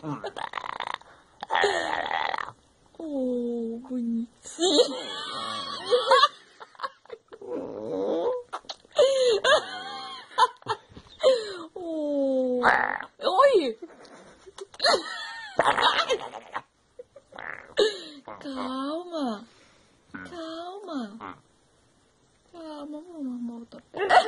Oh, oh. Oi! Calma! Calma! Calma, vamos arrumar outra coisa.